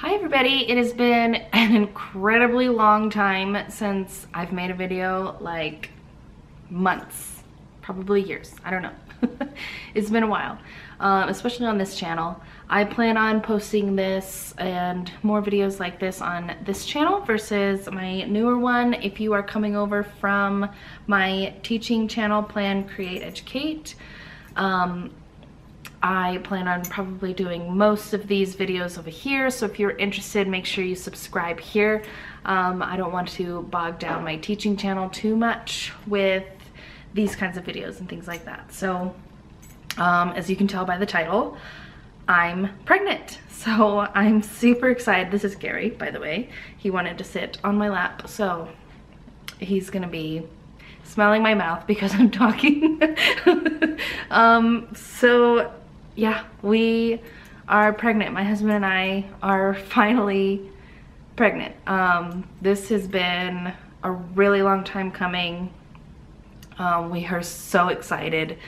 Hi everybody, it has been an incredibly long time since I've made a video, like months, probably years, I don't know. It's been a while, especially on this channel. I plan on posting this and more videos like this on this channel versus my newer one. If you are coming over from my teaching channel, Plan, Create, Educate, I plan on probably doing most of these videos over here, so if you're interested, make sure you subscribe here. I don't want to bog down my teaching channel too much with these kinds of videos and things like that. So as you can tell by the title, I'm pregnant, so I'm super excited. This is Gary, by the way. He wanted to sit on my lap, so he's gonna be smelling my mouth because I'm talking. So yeah, we are pregnant. My husband and I are finally pregnant. This has been a really long time coming. We are so excited.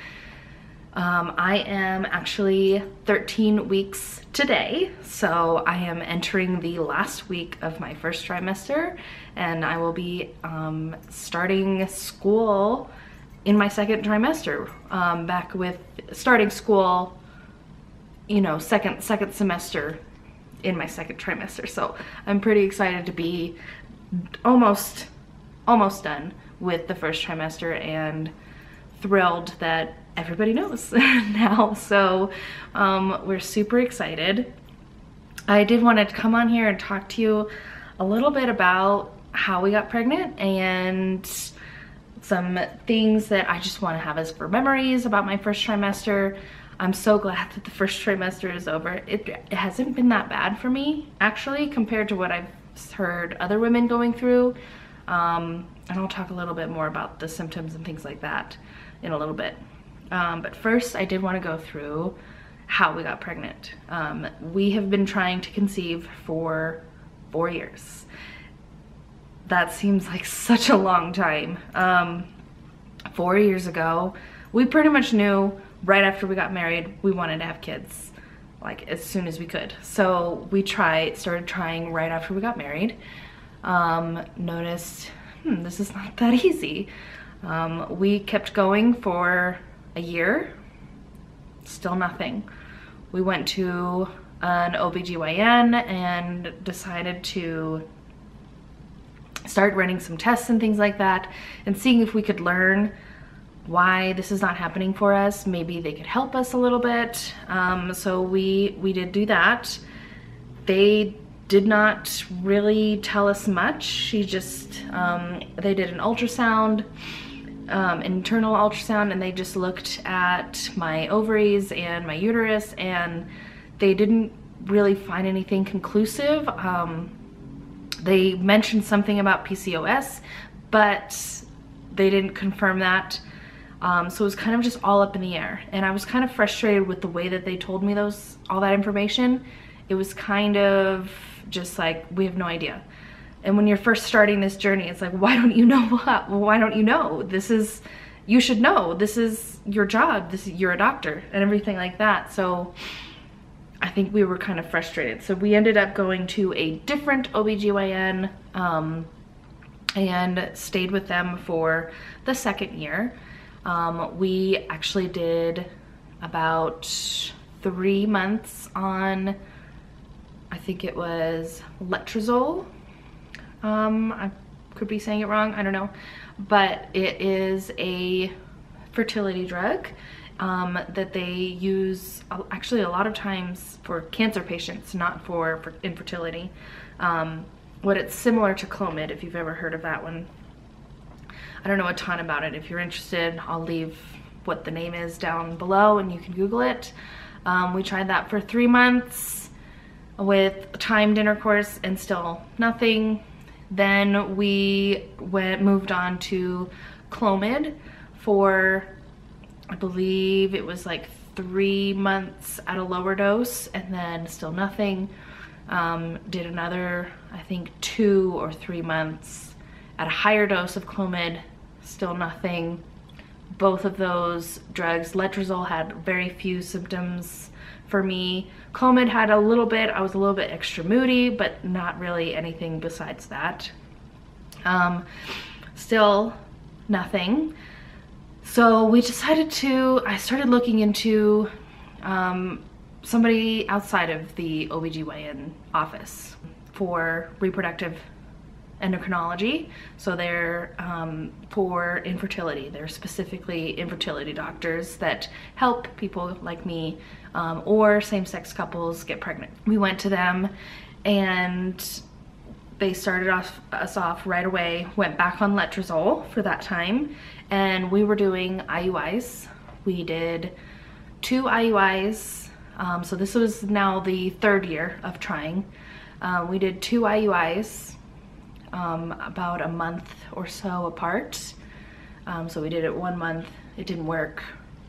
I am actually 13 weeks today, so I am entering the last week of my first trimester, and I will be starting school in my second trimester, back with starting school, you know, second semester in my second trimester. So I'm pretty excited to be almost done with the first trimester and thrilled that everybody knows now. So we're super excited. I did want to come on here and talk to you a little bit about how we got pregnant and some things that I just want to have as for memories about my first trimester. I'm so glad that the first trimester is over. It hasn't been that bad for me, actually, compared to what I've heard other women going through. And I'll talk a little bit more about the symptoms and things like that in a little bit. But first, I did want to go through how we got pregnant. We have been trying to conceive for 4 years. That seems like such a long time. 4 years ago, we pretty much knew right after we got married, we wanted to have kids, like as soon as we could. So we started trying right after we got married. Noticed, this is not that easy. We kept going for a year, still nothing. We went to an OBGYN and decided to start running some tests and things like that and seeing if we could learn why this is not happening for us. Maybe they could help us a little bit. So we did do that. They did not really tell us much. She just, they did an ultrasound, internal ultrasound, and they just looked at my ovaries and my uterus, and they didn't really find anything conclusive. They mentioned something about PCOS, but they didn't confirm that. So it was kind of just all up in the air, and I was kind of frustrated with the way that they told me all that information. It was kind of just like, we have no idea. And when you're first starting this journey, it's like, why don't you know what? Why don't you know? This is, you should know. This is your job. You're a doctor and everything like that. So I think we were kind of frustrated. So we ended up going to a different OBGYN and stayed with them for the second year. We actually did about 3 months on, I think it was Letrozole. I could be saying it wrong, I don't know, but it is a fertility drug that they use actually a lot of times for cancer patients, not for infertility. What it's similar to Clomid, if you've ever heard of that one. I don't know a ton about it. If you're interested, I'll leave what the name is down below and you can Google it. We tried that for 3 months with timed intercourse and still nothing. Then we moved on to Clomid for, I believe it was like 3 months at a lower dose, and then still nothing. Did another, I think 2 or 3 months at a higher dose of Clomid, still nothing. Both of those drugs, Letrozole had very few symptoms for me. Clomid had a little bit, I was a little bit extra moody, but not really anything besides that. Still nothing. So we decided to, I started looking into somebody outside of the OBGYN office for reproductive endocrinology. So they're for infertility. They're specifically infertility doctors that help people like me or same-sex couples get pregnant. We went to them and they started us off right away, went back on Letrozole for that time, and we were doing IUIs. We did 2 IUIs, so this was now the 3rd year of trying. We did 2 IUIs about a month or so apart. So we did it 1 month, it didn't work.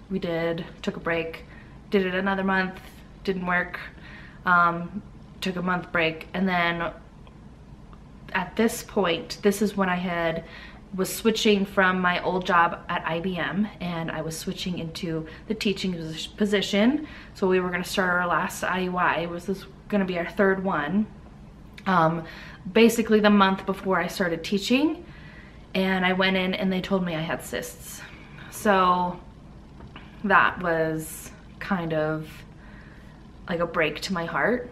We took a break, did it another month, didn't work, took a month break, and then at this point, this is when I was switching from my old job at IBM, and I was switching into the teaching position. So we were going to start our last IUI. This was going to be our 3rd one, basically the month before I started teaching. And I went in and they told me I had cysts. So that was kind of like a break to my heart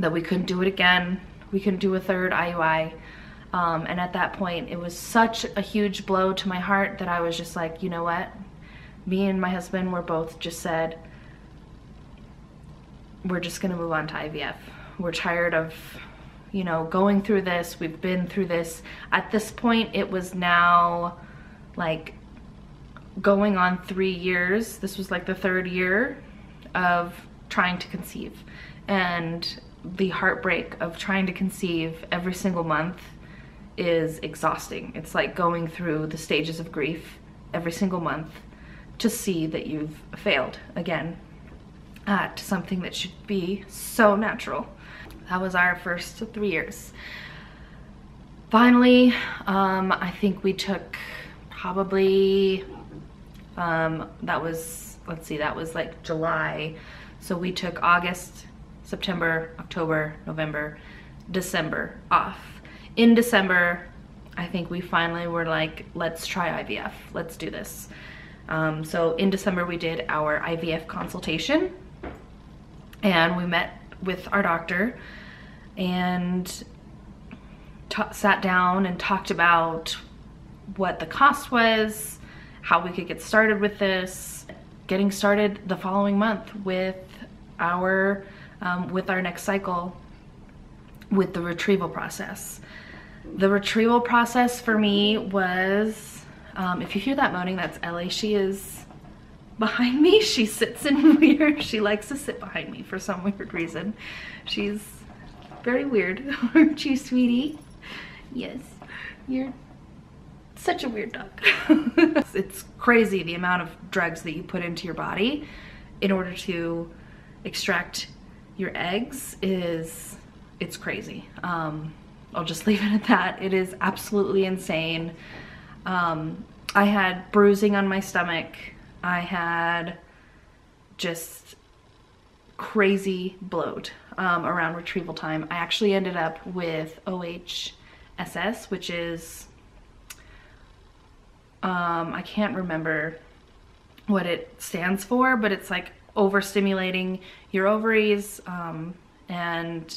that we couldn't do it again. We couldn't do a 3rd IUI. And at that point, it was such a huge blow to my heart that I was just like, you know what? Me and my husband were both just said, we're just going to move on to IVF. We're tired of, you know, going through this. We've been through this. At this point, it was now like going on 3 years. This was like the 3rd year of trying to conceive. And the heartbreak of trying to conceive every single month is exhausting. It's like going through the stages of grief every single month to see that you've failed again at something that should be so natural. That was our first 3 years. Finally, I think we took probably, that was, let's see, that was like July. So we took August, September, October, November, December off. In December, I think we finally were like, let's try IVF, let's do this. So in December we did our IVF consultation and we met with our doctor and sat down and talked about what the cost was, how we could get started with this, getting started the following month with our next cycle with the retrieval process. The retrieval process for me was, if you hear that moaning, that's Ellie. She is behind me. She sits in weird. She likes to sit behind me for some weird reason. She's very weird, aren't you, sweetie? Yes, you're such a weird dog. It's crazy the amount of drugs that you put into your body in order to extract your eggs is, it's crazy. I'll just leave it at that. It is absolutely insane. I had bruising on my stomach. I had just crazy bloat around retrieval time. I actually ended up with OHSS, which is, I can't remember what it stands for, but it's like overstimulating your ovaries, and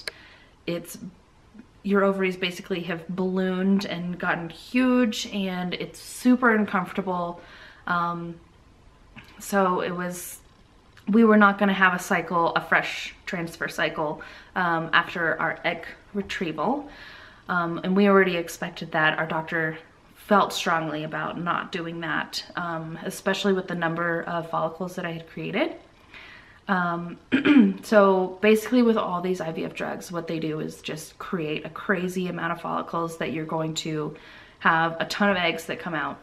your ovaries basically have ballooned and gotten huge, and it's super uncomfortable. So it was, we were not going to have a cycle, a fresh transfer cycle, after our egg retrieval. And we already expected that. Our doctor felt strongly about not doing that, especially with the number of follicles that I had created. So basically with all these IVF drugs, what they do is just create a crazy amount of follicles that you're going to have a ton of eggs that come out.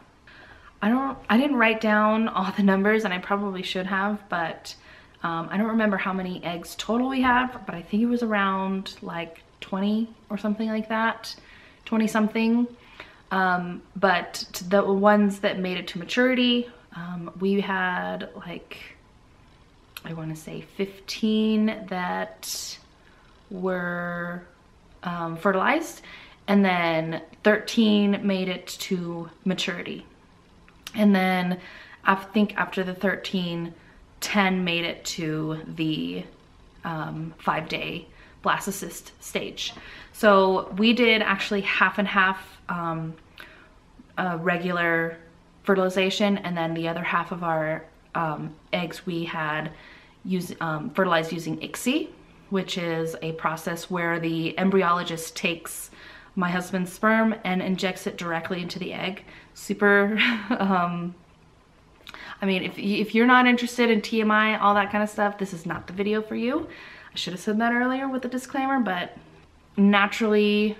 I didn't write down all the numbers, and I probably should have, but I don't remember how many eggs total we have, but I think it was around like 20 or something like that, 20 something. But the ones that made it to maturity, we had like I want to say 15 that were fertilized, and then 13 made it to maturity. And then I think after the 13, 10 made it to the 5-day blastocyst stage. So we did actually half and half regular fertilization, and then the other half of our eggs we had fertilized using ICSI, which is a process where the embryologist takes my husband's sperm and injects it directly into the egg. Super, I mean, if you're not interested in TMI, all that kind of stuff, this is not the video for you. I should have said that earlier with a disclaimer, but naturally,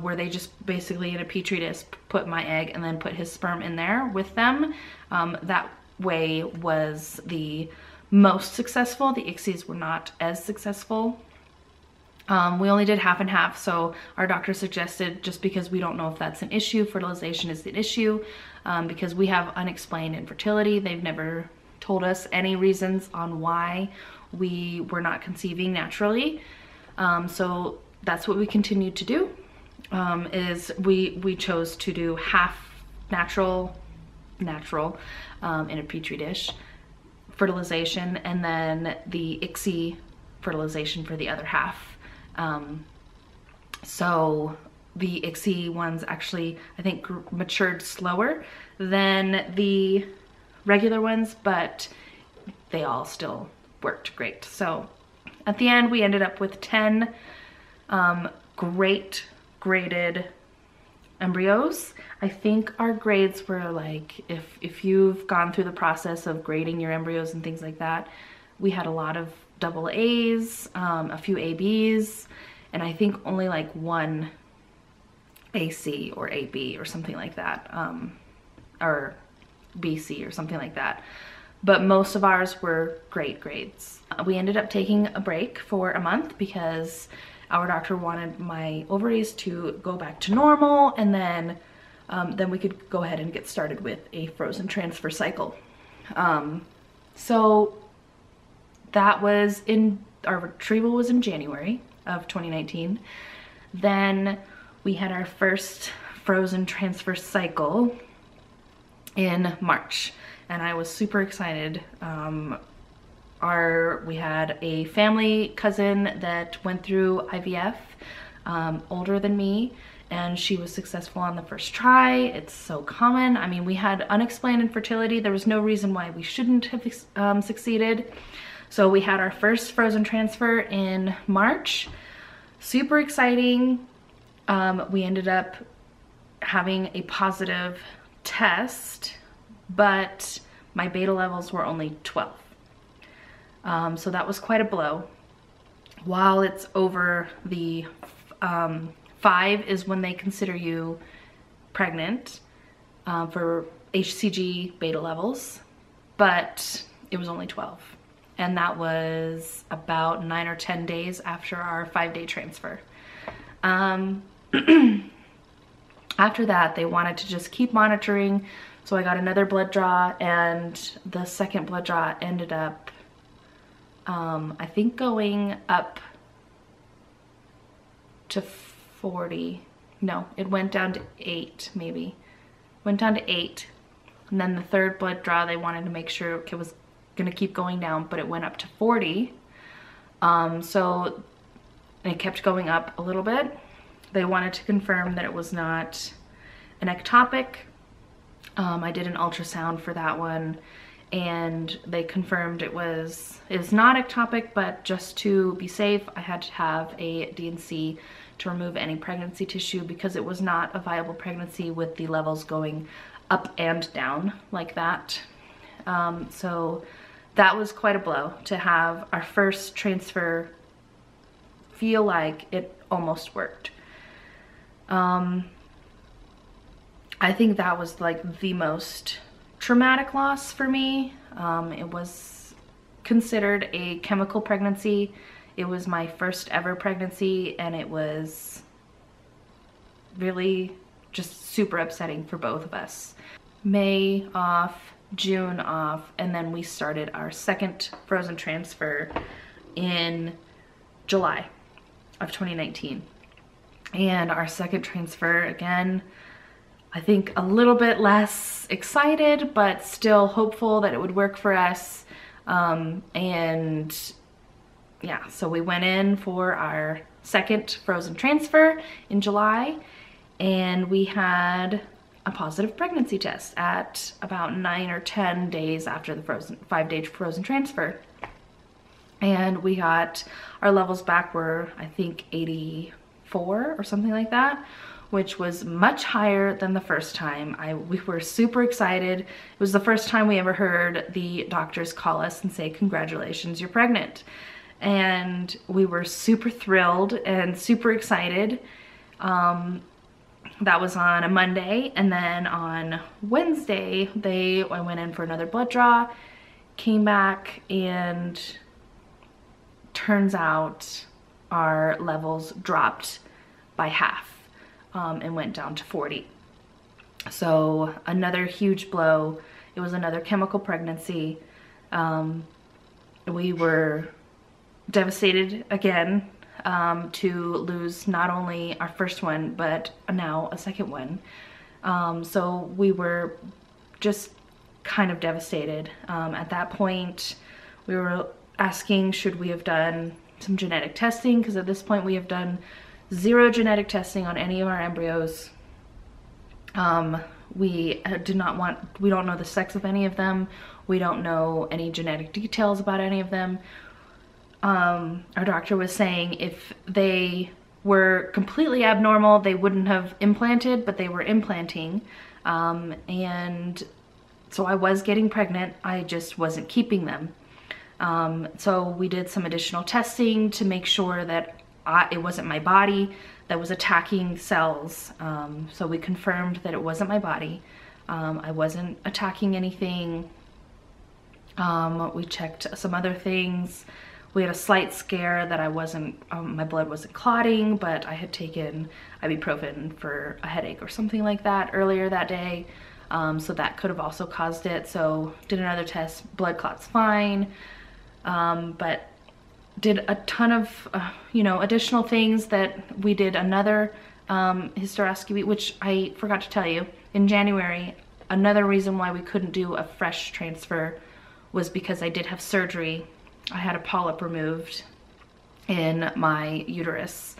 where they just basically in a petri dish put my egg and then put his sperm in there with them. That way was the most successful. The ICSIs were not as successful. We only did half and half, so our doctor suggested, just because we don't know if that's an issue, fertilization is an issue, because we have unexplained infertility. They've never told us any reasons on why we were not conceiving naturally. So that's what we continued to do, is we chose to do half natural in a petri dish fertilization, and then the ICSI fertilization for the other half. So the ICSI ones actually, I think, matured slower than the regular ones, but they all still worked great. So at the end, we ended up with 10 great graded embryos. I think our grades were like, if you've gone through the process of grading your embryos and things like that, we had a lot of double A's, a few ABs, and I think only like one AC or AB or something like that, or BC or something like that. But most of ours were great grades. We ended up taking a break for a month because our doctor wanted my ovaries to go back to normal, and then we could go ahead and get started with a frozen transfer cycle. So that was in, our retrieval was in January of 2019. Then we had our first frozen transfer cycle in March, and I was super excited. We had a family cousin that went through IVF, older than me, and she was successful on the first try. It's so common. I mean, we had unexplained infertility. There was no reason why we shouldn't have succeeded. So we had our first frozen transfer in March. Super exciting. We ended up having a positive test, but my beta levels were only 12. So that was quite a blow. While it's over the 5 is when they consider you pregnant for HCG beta levels, but it was only 12. And that was about 9 or 10 days after our 5-day transfer. After that, they wanted to just keep monitoring, so I got another blood draw, and the second blood draw ended up, I think, going up to 40. No, it went down to 8, maybe. Went down to 8, and then the third blood draw, they wanted to make sure it was going to keep going down, but it went up to 40. So it kept going up a little bit. They wanted to confirm that it was not an ectopic. I did an ultrasound for that one, and they confirmed it was not ectopic, but just to be safe, I had to have a D&C to remove any pregnancy tissue because it was not a viable pregnancy with the levels going up and down like that. So that was quite a blow to have our first transfer feel like it almost worked. I think that was like the most traumatic loss for me. It was considered a chemical pregnancy. It was my first ever pregnancy, and it was really just super upsetting for both of us. May off, June off, and then we started our second frozen transfer in July of 2019. And our second transfer, again, I think a little bit less excited, but still hopeful that it would work for us. And yeah, so we went in for our second frozen transfer in July, and we had a positive pregnancy test at about 9 or 10 days after the frozen 5-day frozen transfer. And we got our levels back were, I think, 84 or something like that, which was much higher than the first time. We were super excited. It was the first time we ever heard the doctors call us and say, "Congratulations, you're pregnant." And we were super thrilled and super excited. That was on a Monday, and then on Wednesday, I went in for another blood draw, came back, and turns out our levels dropped by half and went down to 40. So another huge blow. It was another chemical pregnancy. We were devastated again to lose not only our first one, but now a second one. So we were just kind of devastated. At that point, we were asking, should we have done some genetic testing? Because at this point we have done 0 genetic testing on any of our embryos. We do not want, we don't know the sex of any of them. We don't know any genetic details about any of them. Our doctor was saying if they were completely abnormal, they wouldn't have implanted, but they were implanting. And so I was getting pregnant. I just wasn't keeping them. So we did some additional testing to make sure that it wasn't my body that was attacking cells. So we confirmed that it wasn't my body. I wasn't attacking anything. We checked some other things. We had a slight scare that I wasn't, my blood wasn't clotting, but I had taken ibuprofen for a headache or something like that earlier that day. So that could have also caused it. So did another test, blood clot's fine. But did a ton of, you know, additional things that we did another hysteroscopy, which I forgot to tell you, in January, another reason why we couldn't do a fresh transfer was because I did have surgery. I had a polyp removed in my uterus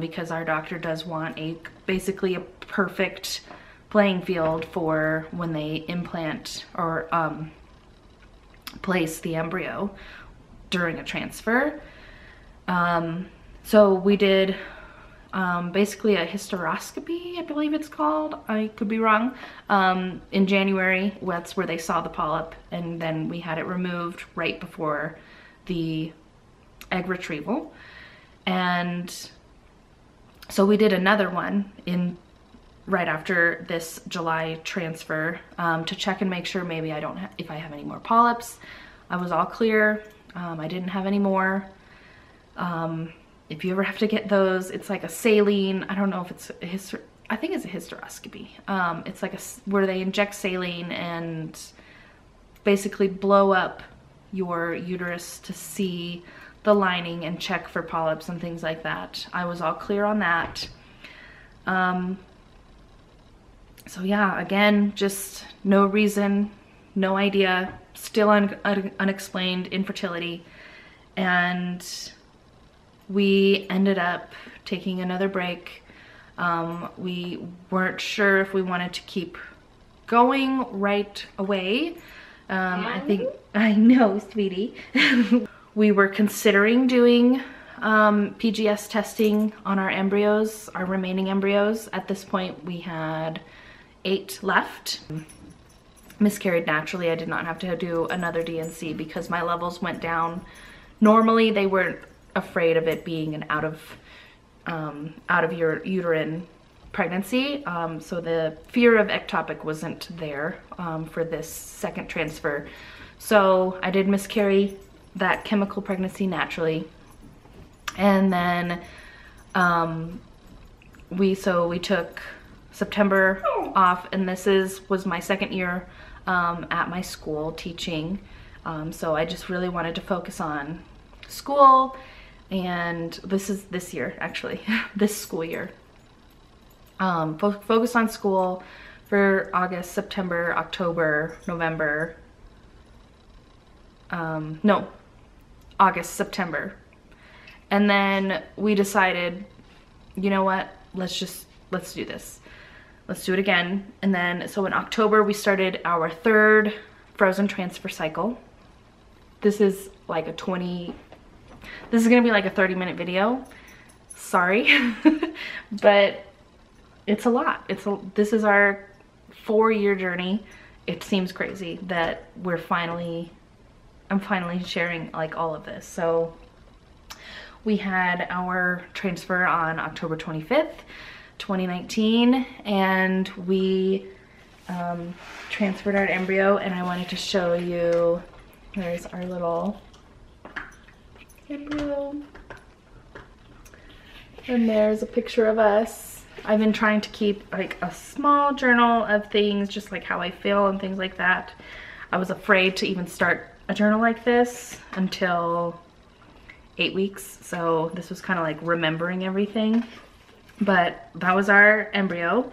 because our doctor does want basically a perfect playing field for when they implant or place the embryo during a transfer. So we did basically a hysteroscopy, I believe it's called, I could be wrong, in January. That's where they saw the polyp, and then we had it removed right before the egg retrieval. And so we did another one in right after this July transfer to check and make sure maybe I don't if I have any more polyps. I was all clear. I didn't have any more. If you ever have to get those, it's like a saline, I don't know if it's a I think it's a hysteroscopy. It's like where they inject saline and basically blow up your uterus to see the lining and check for polyps and things like that. I was all clear on that. So yeah, again, just no reason, no idea, still unexplained infertility. And we ended up taking another break. We weren't sure if we wanted to keep going right away. I think, I know, sweetie. We were considering doing PGS testing on our embryos, our remaining embryos. At this point, we had 8 left. Miscarried naturally. I did not have to do another D&C because my levels went down. Normally, they weren't afraid of it being an out of your uterine pregnancy, so the fear of ectopic wasn't there for this second transfer. So I did miscarry that chemical pregnancy naturally, and then we took September off, and this was my second year at my school teaching. So I just really wanted to focus on school, and this is this year, actually, this school year. Focus on school for August, September, October, November, no, August, September. And then we decided, you know what, let's do this. Let's do it again. And then, so in October, we started our third frozen transfer cycle. This is like a this is gonna be like a 30-minute video. Sorry, but it's a lot. This is our 4-year journey. It seems crazy that I'm finally sharing like all of this. So we had our transfer on October 25th, 2019, and we transferred our embryo, and I wanted to show you, there's our little embryo, and there's a picture of us. I've been trying to keep like a small journal of things, just like how I feel and things like that. I was afraid to even start a journal like this until 8 weeks, so this was kind of like remembering everything. But that was our embryo.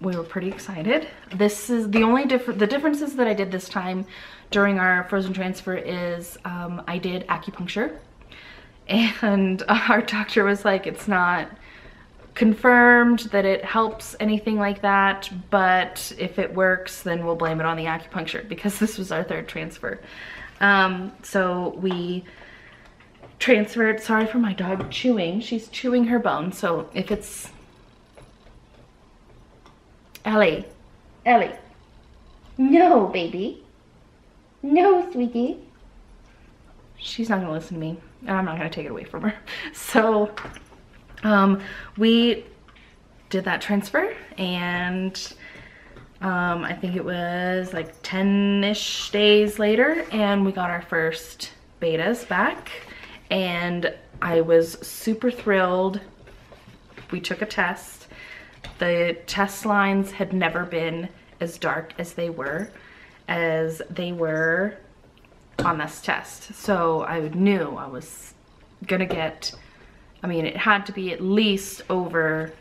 We were pretty excited. This is the only different, the differences that I did this time during our frozen transfer is I did acupuncture, and our doctor was like, it's not confirmed that it helps anything like that, but if it works, then we'll blame it on the acupuncture, because this was our third transfer. So we transferred. Sorry for my dog chewing. She's chewing her bone. So if it's Ellie, Ellie, no baby, no sweetie. She's not gonna listen to me, and I'm not gonna take it away from her. So we did that transfer, and I think it was like 10-ish days later, and we got our first betas back. And I was super thrilled. We took a test. The test lines had never been as dark as they were on this test. So I knew I was gonna get, I mean, it had to be at least over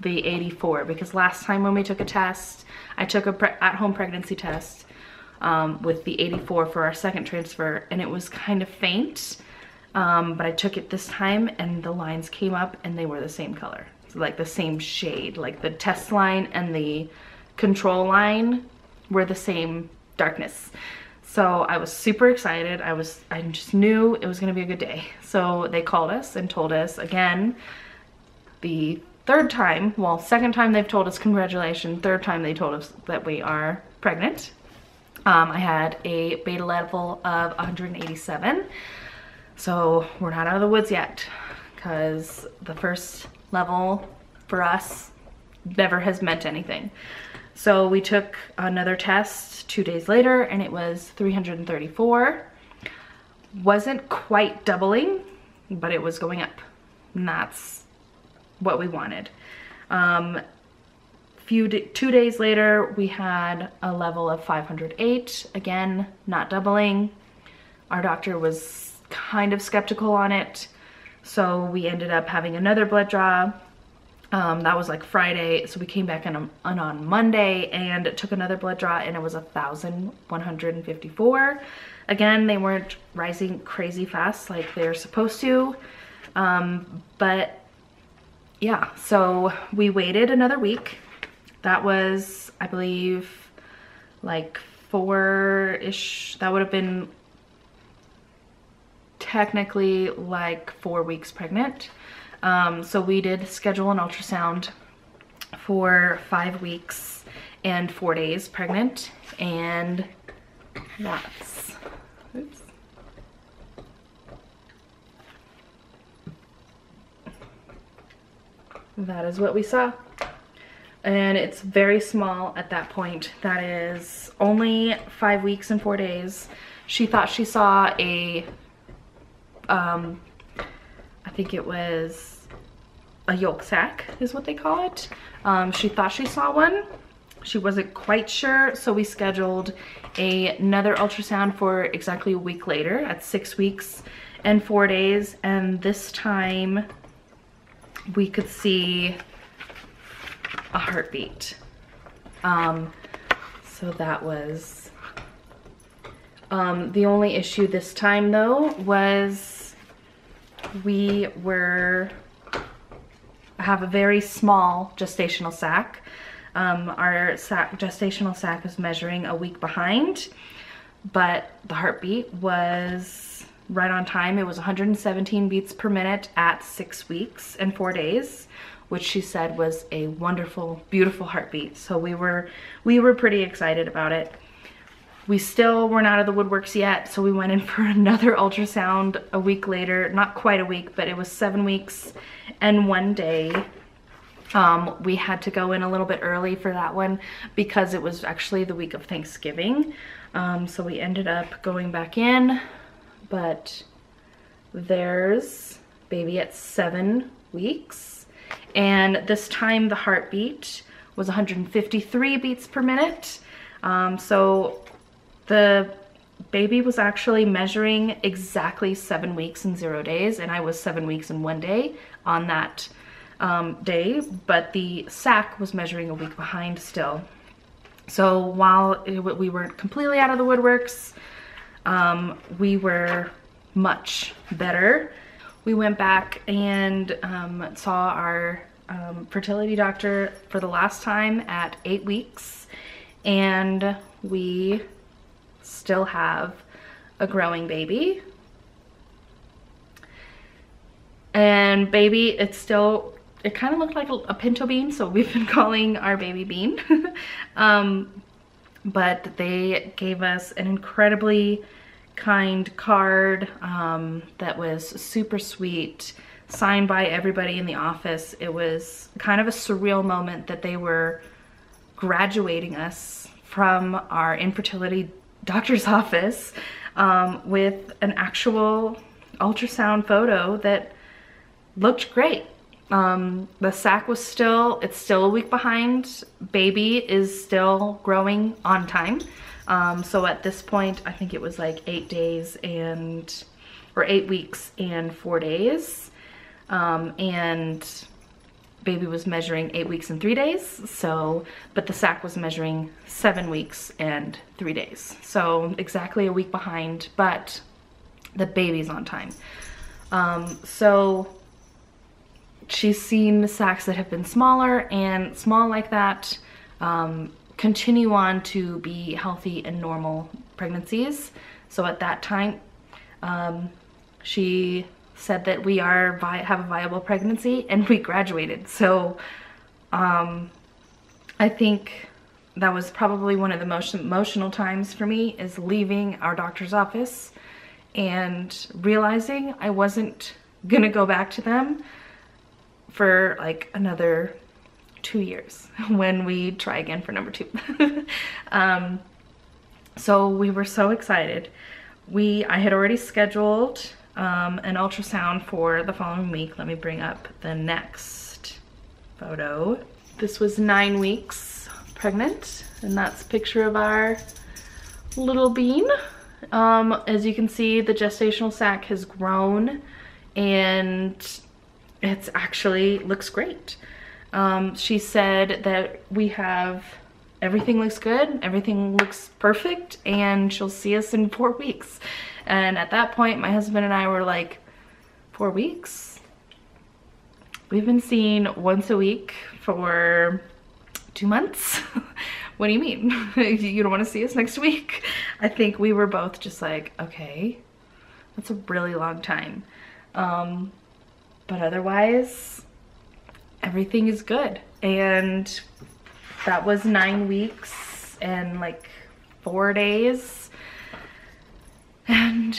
the 84, because last time when we took a test, I took a at-home pregnancy test with the 84 for our second transfer, and it was kind of faint. But I took it this time, and the lines came up, and they were the same color, so like the same shade, like the test line and the control line were the same darkness. So I was super excited. I just knew it was gonna be a good day. So they called us and told us again, the third time, well, second time they've told us congratulations, third time they told us that we are pregnant. I had a beta level of 187. So we're not out of the woods yet, because the first level for us never has meant anything. So we took another test 2 days later, and it was 334. Wasn't quite doubling, but it was going up, and that's what we wanted. 2 days later, we had a level of 508. Again, not doubling. Our doctor was kind of skeptical on it, so we ended up having another blood draw. That was like Friday, so we came back on Monday and took another blood draw, and it was 1,154. Again, they weren't rising crazy fast like they're supposed to, but yeah, so we waited another week. That was, I believe, like 4-ish, that would have been technically like 4 weeks pregnant. So we did schedule an ultrasound for 5 weeks and 4 days pregnant, and that's, oops, that is what we saw. And it's very small at that point. That is only 5 weeks and 4 days. She thought she saw a I think it was a yolk sac is what they call it. She thought she saw one, She wasn't quite sure, so we scheduled another ultrasound for exactly a week later at 6 weeks and 4 days, and this time we could see a heartbeat. So that was, the only issue this time though was we were, have a very small gestational sac. Our sac, gestational sac was measuring a week behind, but the heartbeat was right on time. It was 117 beats per minute at 6 weeks and 4 days, which she said was a wonderful, beautiful heartbeat. So we were pretty excited about it. We still weren't out of the woodworks yet, so we went in for another ultrasound a week later. Not quite a week, but it was 7 weeks and 1 day. We had to go in a little bit early for that one because it was actually the week of Thanksgiving. So we ended up going back in, but there's baby at 7 weeks. And this time the heartbeat was 153 beats per minute. So the baby was actually measuring exactly 7 weeks and 0 days, and I was 7 weeks and 1 day on that day, but the sac was measuring a week behind still. So while we weren't completely out of the woodworks, we were much better. We went back and saw our fertility doctor for the last time at 8 weeks, and we still have a growing baby. And baby, it's still, it kind of looked like a pinto bean, so we've been calling our baby Bean. But they gave us an incredibly kind card that was super sweet, signed by everybody in the office. It was kind of a surreal moment that they were graduating us from our infertility doctor's office with an actual ultrasound photo that looked great. The sac was still, it's still a week behind. Baby is still growing on time. So at this point, I think it was like 8 days and, or 8 weeks and 4 days. And baby was measuring 8 weeks and 3 days. So, but the sac was measuring 7 weeks and 3 days. So exactly a week behind, but the baby's on time. So she's seen sacs that have been smaller and small like that continue on to be healthy and normal pregnancies. So at that time, she said that we are have a viable pregnancy, and we graduated. So I think that was probably one of the most emotional times for me, is leaving our doctor's office and realizing I wasn't gonna go back to them for like another 2 years when we try again for number 2. So we were so excited. I had already scheduled an ultrasound for the following week. Let me bring up the next photo. This was 9 weeks pregnant, and that's a picture of our little Bean. As you can see, the gestational sac has grown, and it's actually looks great. She said that we have, everything looks good, everything looks perfect, and she'll see us in 4 weeks. And at that point, my husband and I were like, 4 weeks? We've been seen once a week for 2 months? What do you mean? You don't want to see us next week? I think we were both just like, okay, that's a really long time. But otherwise, everything is good. And that was 9 weeks and like 4 days. And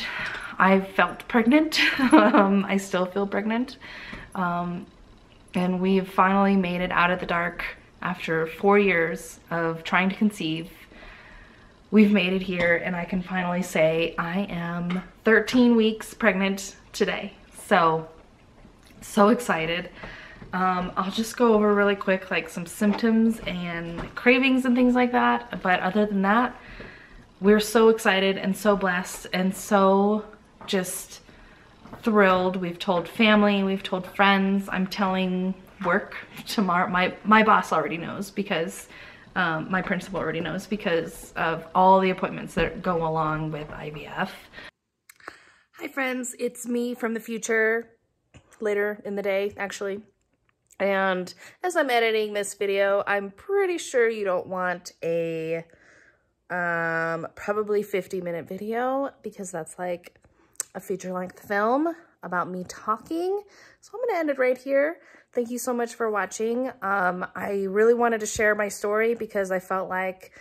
I felt pregnant. I still feel pregnant. And we've finally made it out of the dark after 4 years of trying to conceive. We've made it here, and I can finally say I am 13 weeks pregnant today. So excited. I'll just go over really quick like some symptoms and cravings and things like that, but other than that, we're so excited and so blessed and so just thrilled. We've told family, we've told friends, I'm telling work tomorrow. My boss already knows because my principal already knows because of all the appointments that go along with IVF. Hi friends, it's me from the future, later in the day actually. And as I'm editing this video, I'm pretty sure you don't want a probably 50-minute video because that's like a feature-length film about me talking. So I'm gonna end it right here. Thank you so much for watching. I really wanted to share my story because I felt like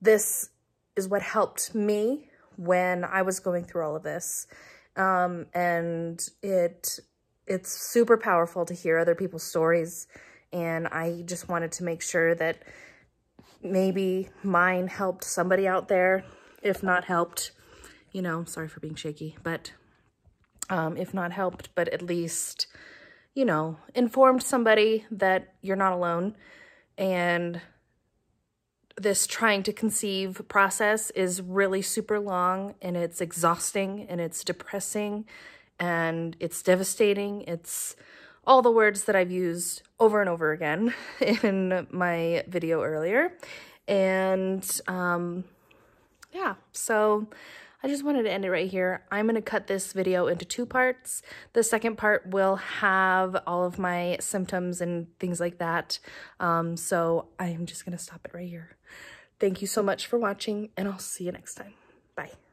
this is what helped me when I was going through all of this. And it's super powerful to hear other people's stories. And I just wanted to make sure that maybe mine helped somebody out there. If not helped, you know, sorry for being shaky, but if not helped, but at least, you know, informed somebody that you're not alone. And this trying to conceive process is really super long, and it's exhausting, and it's depressing, and it's devastating. It's all the words that I've used over and over again in my video earlier. And yeah, so I just wanted to end it right here. I'm gonna cut this video into two parts. The second part will have all of my symptoms and things like that. So I'm just gonna stop it right here. Thank you so much for watching, and I'll see you next time. Bye.